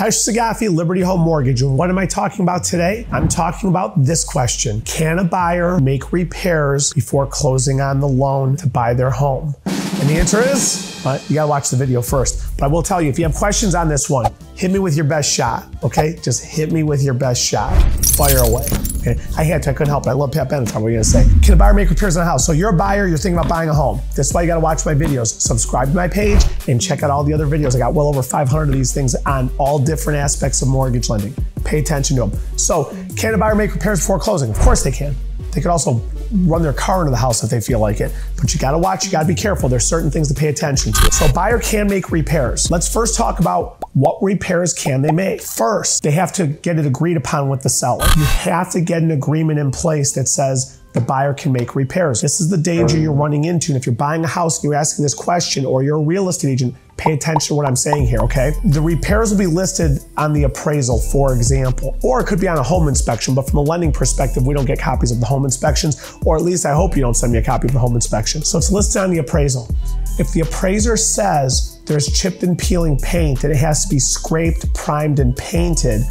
Khash Saghafi, Liberty Home Mortgage. And what am I talking about today? I'm talking about this question. Can a buyer make repairs before closing on the loan to buy their home? And the answer is, you gotta watch the video first. But I will tell you, if you have questions on this one, hit me with your best shot, okay? Just hit me with your best shot. Fire away. Okay? I couldn't help it. I love Pat Benatar. What are you gonna say? Can a buyer make repairs on a house? So you're a buyer, you're thinking about buying a home. That's why you gotta watch my videos. Subscribe to my page and check out all the other videos. I got well over 500 of these things on all different aspects of mortgage lending. Pay attention to them. So can a buyer make repairs before closing? Of course they can. They could also run their car into the house if they feel like it. But you gotta watch, you gotta be careful. There's certain things to pay attention to. So a buyer can make repairs. Let's first talk about what repairs can they make. First, they have to get it agreed upon with the seller. You have to get an agreement in place that says the buyer can make repairs. This is the danger you're running into. And if you're buying a house and you're asking this question, or you're a real estate agent, pay attention to what I'm saying here, okay? The repairs will be listed on the appraisal, for example, or it could be on a home inspection, but from a lending perspective, we don't get copies of the home inspections, or at least I hope you don't send me a copy of the home inspection. So it's listed on the appraisal. If the appraiser says there's chipped and peeling paint and it has to be scraped, primed, and painted,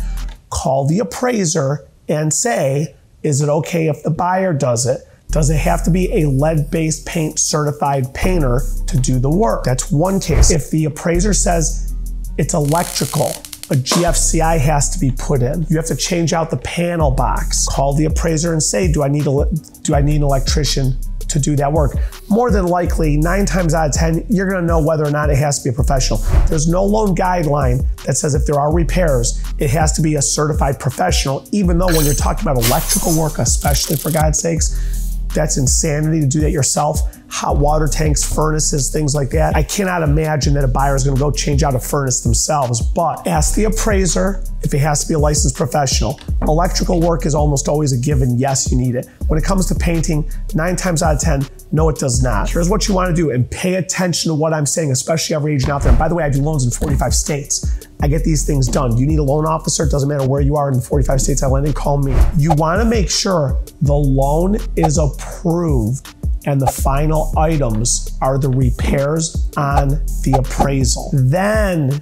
call the appraiser and say, is it okay if the buyer does it? Does it have to be a lead-based paint certified painter to do the work? That's one case. If the appraiser says it's electrical, a GFCI has to be put in. You have to change out the panel box. Call the appraiser and say, do I need an electrician to do that work? More than likely, 9 times out of 10, you're gonna know whether or not it has to be a professional. There's no loan guideline that says if there are repairs, it has to be a certified professional, even though when you're talking about electrical work, especially for God's sakes, that's insanity to do that yourself. Hot water tanks, furnaces, things like that. I cannot imagine that a buyer is gonna go change out a furnace themselves, but ask the appraiser if it has to be a licensed professional. Electrical work is almost always a given, yes, you need it. When it comes to painting, 9 times out of 10, no, it does not. Here's what you wanna do, and pay attention to what I'm saying, especially every agent out there. And by the way, I do loans in 45 states. I get these things done. You need a loan officer, it doesn't matter where you are in the 45 states I lend, call me. You wanna make sure the loan is approved and the final items are the repairs on the appraisal. Then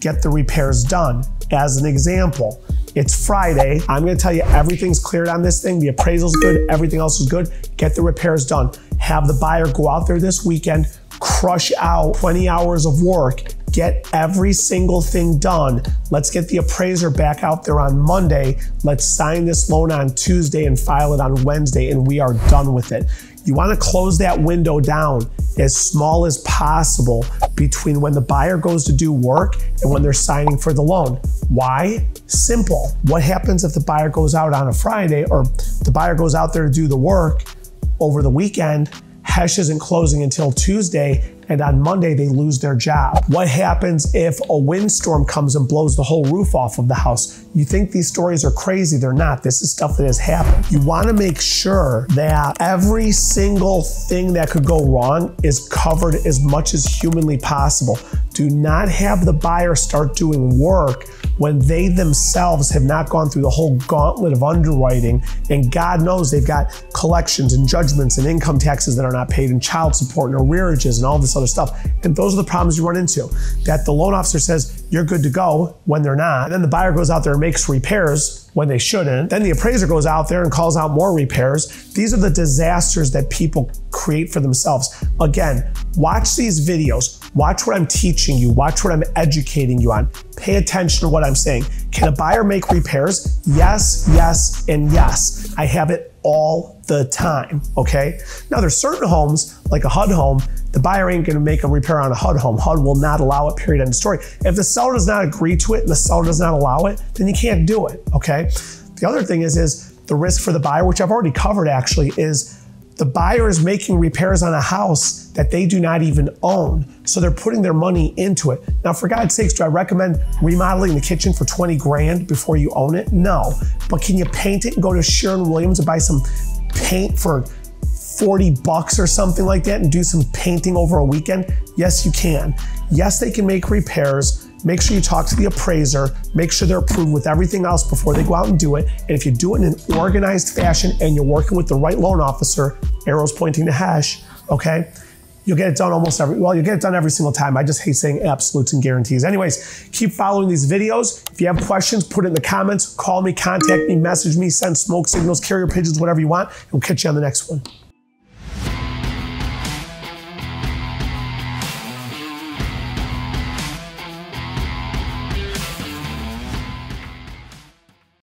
get the repairs done. As an example, it's Friday. I'm gonna tell you everything's cleared on this thing. The appraisal's good, everything else is good. Get the repairs done. Have the buyer go out there this weekend, crush out 20 hours of work, get every single thing done. Let's get the appraiser back out there on Monday. Let's sign this loan on Tuesday and file it on Wednesday, and we are done with it. You wanna close that window down as small as possible between when the buyer goes to do work and when they're signing for the loan. Why? Simple. What happens if the buyer goes out on a Friday, or the buyer goes out there to do the work over the weekend, Khash isn't closing until Tuesday, and on Monday they lose their job? What happens if a windstorm comes and blows the whole roof off of the house? You think these stories are crazy, they're not. This is stuff that has happened. You wanna make sure that every single thing that could go wrong is covered as much as humanly possible. Do not have the buyer start doing work when they themselves have not gone through the whole gauntlet of underwriting, and God knows they've got collections and judgments and income taxes that are not paid and child support and arrearages and all this other stuff. And those are the problems you run into, that the loan officer says you're good to go when they're not. And then the buyer goes out there and makes repairs when they shouldn't. Then the appraiser goes out there and calls out more repairs. These are the disasters that people create for themselves. Again, watch these videos. Watch what I'm teaching you. Watch what I'm educating you on. Pay attention to what I'm saying. Can a buyer make repairs? Yes, yes, and yes. I have it all the time, okay? Now there's certain homes, like a HUD home, the buyer ain't gonna make a repair on a HUD home. HUD will not allow it, period, end of story. If the seller does not agree to it and the seller does not allow it, then you can't do it, okay? The other thing is the risk for the buyer, which I've already covered actually, is the buyer is making repairs on a house that they do not even own. So they're putting their money into it. Now, for God's sakes, do I recommend remodeling the kitchen for 20 grand before you own it? No, but can you paint it and go to Sherwin-Williams and buy some paint for 40 bucks or something like that and do some painting over a weekend? Yes, you can. Yes, they can make repairs. Make sure you talk to the appraiser, make sure they're approved with everything else before they go out and do it. And if you do it in an organized fashion and you're working with the right loan officer, arrows pointing to Khash, okay? You'll get it done almost every, well, you'll get it done every single time. I just hate saying absolutes and guarantees. Anyways, keep following these videos. If you have questions, put it in the comments, call me, contact me, message me, send smoke signals, carrier pigeons, whatever you want. We'll catch you on the next one.